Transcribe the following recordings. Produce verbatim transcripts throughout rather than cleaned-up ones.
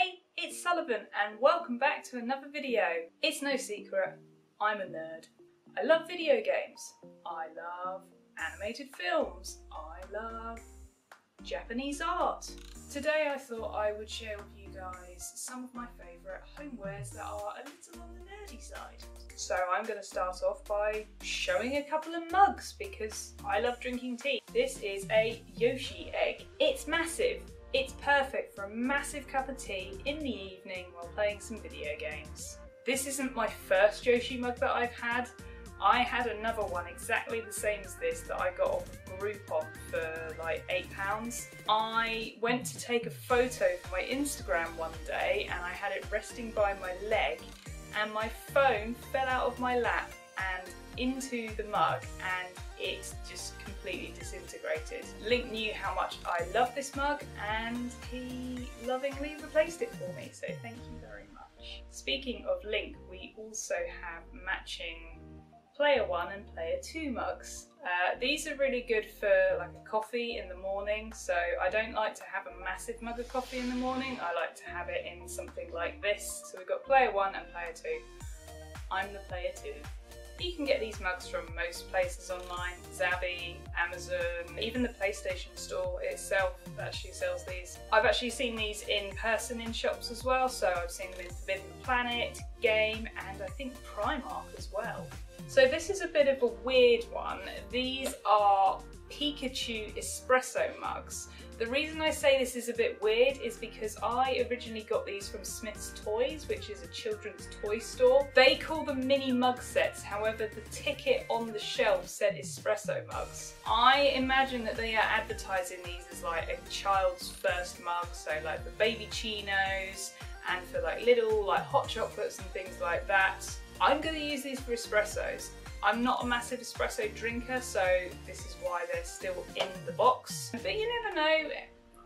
Hey, it's Sullivan and welcome back to another video. It's no secret, I'm a nerd. I love video games. I love animated films. I love Japanese art. Today I thought I would share with you guys some of my favourite homewares that are a little on the nerdy side. So I'm going to start off by showing a couple of mugs because I love drinking tea. This is a Yoshi egg. It's massive. It's perfect for a massive cup of tea in the evening while playing some video games. This isn't my first Yoshi mug that I've had. I had another one exactly the same as this that I got off Groupon for like eight pounds. I went to take a photo for my Instagram one day and I had it resting by my leg and my phone fell out of my lap and into the mug and it just completely disintegrated. Link knew how much I love this mug and he lovingly replaced it for me, so thank you very much. Speaking of Link, we also have matching Player One and Player Two mugs. Uh, these are really good for like a coffee in the morning, so I don't like to have a massive mug of coffee in the morning, I like to have it in something like this. So we've got Player One and Player Two. I'm the Player Two. You can get these mugs from most places online, Zavvi, Amazon, even the PlayStation store itself actually sells these. I've actually seen these in person in shops as well, so I've seen them in Forbidden Planet, Game, and I think Primark as well. So this is a bit of a weird one. These are Pikachu espresso mugs. The reason I say this is a bit weird is because I originally got these from Smyths Toys, which is a children's toy store. They call them mini mug sets, however the ticket on the shelf said espresso mugs. I imagine that they are advertising these as like a child's first mug, so like the baby chinos and for like little like hot chocolates and things like that. I'm going to use these for espressos. I'm not a massive espresso drinker, so this is why they're still in the box. But you never know,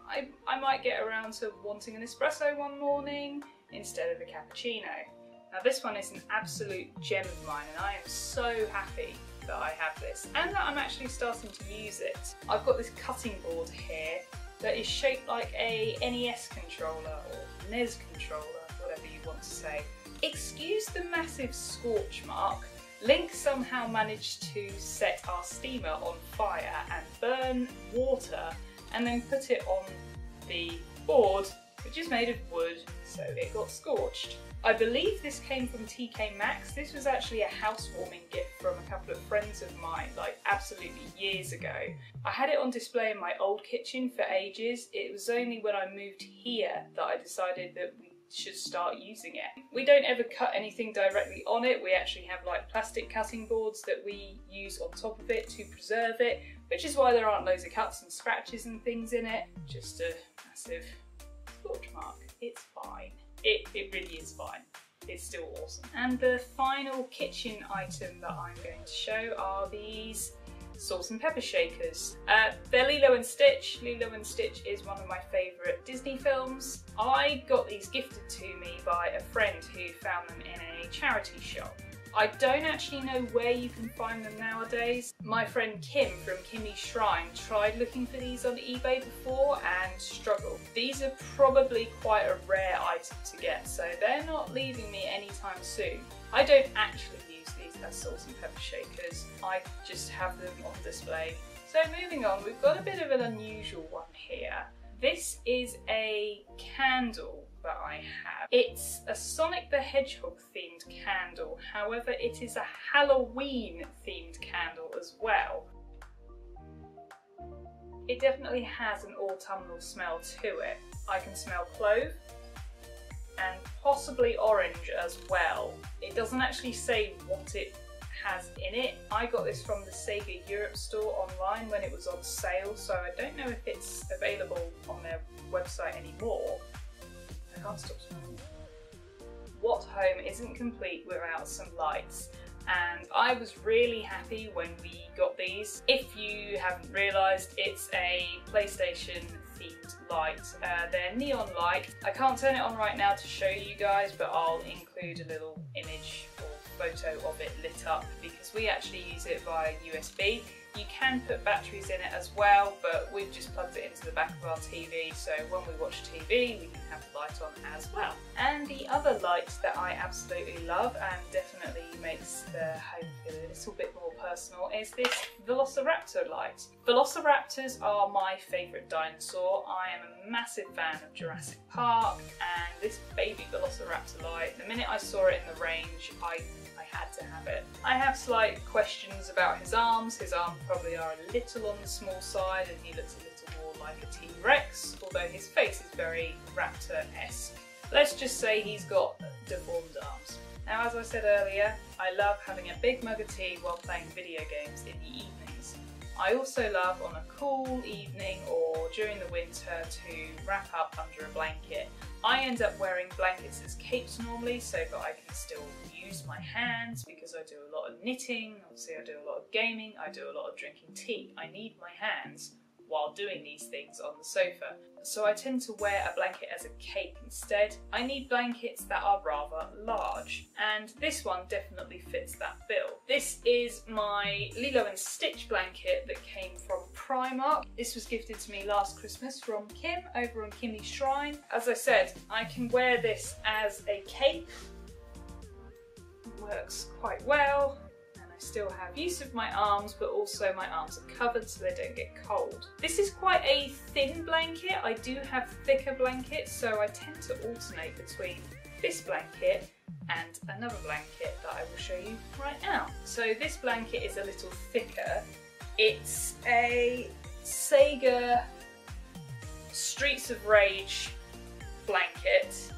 I, I might get around to wanting an espresso one morning instead of a cappuccino. Now this one is an absolute gem of mine and I am so happy that I have this and that I'm actually starting to use it. I've got this cutting board here that is shaped like a N E S controller or N E S controller, whatever you want to say. Excuse the massive scorch mark. Link somehow managed to set our steamer on fire and burn water and then put it on the board, which is made of wood, so it got scorched. I believe this came from T K Maxx. This was actually a housewarming gift from a couple of friends of mine, like absolutely years ago. I had it on display in my old kitchen for ages. It was only when I moved here that I decided that we should start using it. We don't ever cut anything directly on it, we actually have like plastic cutting boards that we use on top of it to preserve it, which is why there aren't loads of cuts and scratches and things in it. Just a massive scorch mark. It's fine. It, it really is fine. It's still awesome. And the final kitchen item that I'm going to show are these salt and pepper shakers. Uh, they're Lilo and Stitch. Lilo and Stitch is one of my favourite Disney films. I got these gifted to me by a friend who found them in a charity shop. I don't actually know where you can find them nowadays. My friend Kim from Kimmy Shrine tried looking for these on eBay before and struggled. These are probably quite a rare item to get, so they're not leaving me anytime soon. I don't actually as salt and pepper shakers, I just have them on display. So moving on, we've got a bit of an unusual one here. This is a candle that I have. It's a Sonic the Hedgehog themed candle, however it is a Halloween themed candle as well. It definitely has an autumnal smell to it. I can smell clove and possibly orange as well. It doesn't actually say what it has in it. I got this from the Sega Europe store online when it was on sale, so I don't know if it's available on their website anymore. I can't stop smelling. What home isn't complete without some lights? And I was really happy when we got these. If you haven't realised, it's a PlayStation themed light. Uh, they're neon light. I can't turn it on right now to show you guys, but I'll include a little image or photo of it lit up because we actually use it via U S B. You can put batteries in it as well, but we've just plugged it into the back of our T V, so when we watch T V we can have the light on as well. And the other light that I absolutely love and definitely makes the home feel a little bit more personal is this Velociraptor light. Velociraptors are my favourite dinosaur. I am a massive fan of Jurassic Park, and this baby Velociraptor light, the minute I saw it in The Range, I had to have it. I have slight questions about his arms. His arms probably are a little on the small side and he looks a little more like a T-Rex, although his face is very raptor-esque. Let's just say he's got deformed arms. Now, as I said earlier, I love having a big mug of tea while playing video games in the evenings. I also love on a cool evening or during the winter to wrap up under a blanket. I end up wearing blankets as capes normally so that I can still use my hands, because I do a lot of knitting, obviously I do a lot of gaming, I do a lot of drinking tea. I need my hands while doing these things on the sofa. So I tend to wear a blanket as a cape instead. I need blankets that are rather large, and this one definitely fits that bill. This is my Lilo and Stitch blanket that came from Primark. This was gifted to me last Christmas from Kim over on Kimmy Shrine. As I said, I can wear this as a cape. It works quite well. Still have use of my arms, but also my arms are covered so they don't get cold. This is quite a thin blanket. I do have thicker blankets, so I tend to alternate between this blanket and another blanket that I will show you right now. So this blanket is a little thicker. It's a Sega Streets of Rage blanket.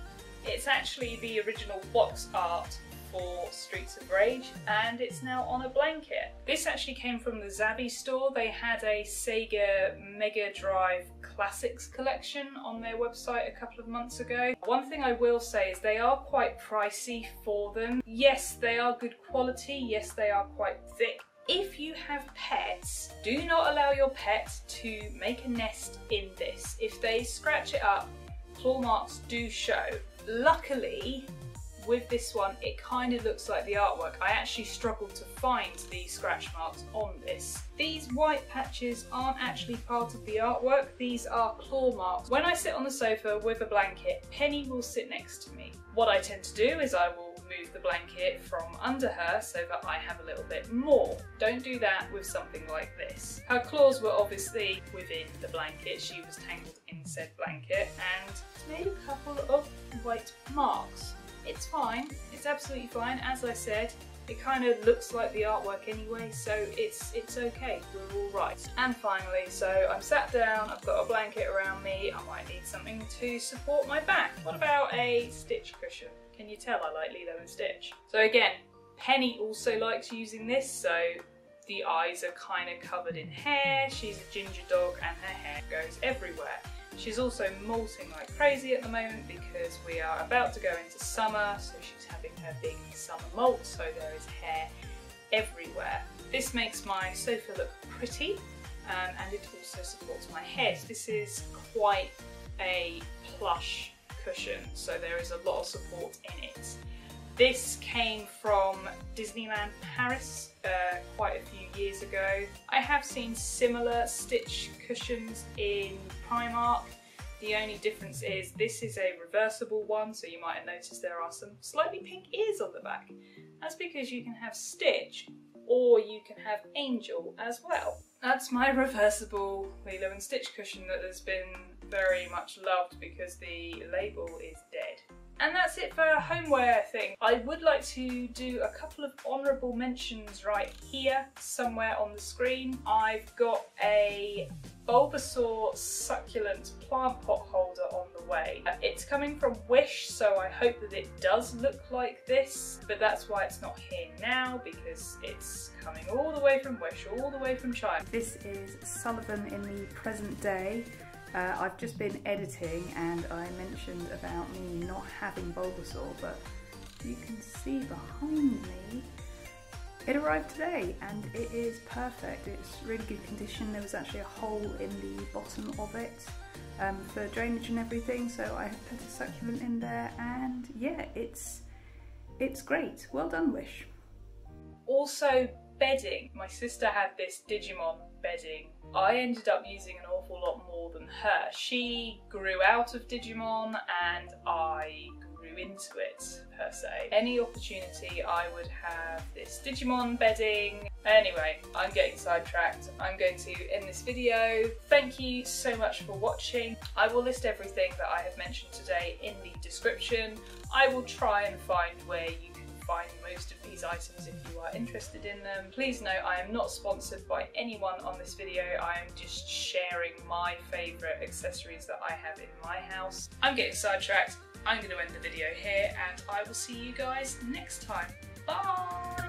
It's actually the original box art for Streets of Rage, and it's now on a blanket. This actually came from the Zavvi store. They had a Sega Mega Drive Classics collection on their website a couple of months ago. One thing I will say is they are quite pricey for them. Yes, they are good quality. Yes, they are quite thick. If you have pets, do not allow your pets to make a nest in this. If they scratch it up, claw marks do show. Luckily, with this one, it kind of looks like the artwork. I actually struggled to find the scratch marks on this. These white patches aren't actually part of the artwork. These are claw marks. When I sit on the sofa with a blanket, Penny will sit next to me. What I tend to do is I will move the blanket from under her so that I have a little bit more. Don't do that with something like this. Her claws were obviously within the blanket. She was tangled in said blanket and made a couple of white marks. It's fine, it's absolutely fine. As I said, it kind of looks like the artwork anyway, so it's it's okay, we're all right. And finally, so I'm sat down, I've got a blanket around me, I might need something to support my back. What about a Stitch cushion? Can you tell I like Lilo and Stitch? So again, Penny also likes using this, so the eyes are kind of covered in hair, she's a ginger dog and her hair goes everywhere. She's also molting like crazy at the moment because we are about to go into summer, so she's having her big summer molt, so there is hair everywhere. This makes my sofa look pretty, um, and it also supports my head. This is quite a plush cushion, so there is a lot of support in it. This came from Disneyland Paris uh, quite a few years ago. I have seen similar Stitch cushions in Primark. The only difference is this is a reversible one, so you might have noticed there are some slightly pink ears on the back. That's because you can have Stitch or you can have Angel as well. That's my reversible Lilo and Stitch cushion that has been very much loved because the label is dead. And that's it for homeware thing. I would like to do a couple of honourable mentions right here, somewhere on the screen. I've got a Bulbasaur succulent plant pot holder on the way. It's coming from Wish, so I hope that it does look like this, but that's why it's not here now, because it's coming all the way from Wish, all the way from China. This is Sullivan in the present day. Uh, I've just been editing and I mentioned about me not having Bulbasaur, but you can see behind me, it arrived today and it is perfect. It's really good condition. There was actually a hole in the bottom of it um, for drainage and everything, so I have put a succulent in there and yeah, it's, it's great. Well done, Wish. Also, bedding. My sister had this Digimon bedding. I ended up using an awful lot more than her. She grew out of Digimon and I grew into it, per se. Any opportunity I would have this Digimon bedding. Anyway, I'm getting sidetracked. I'm going to end this video. Thank you so much for watching. I will list everything that I have mentioned today in the description. I will try and find where you can find most of these items if you are interested in them. Please note I am not sponsored by anyone on this video. I am just sharing my favourite accessories that I have in my house. I'm getting sidetracked. I'm going to end the video here and I will see you guys next time. Bye!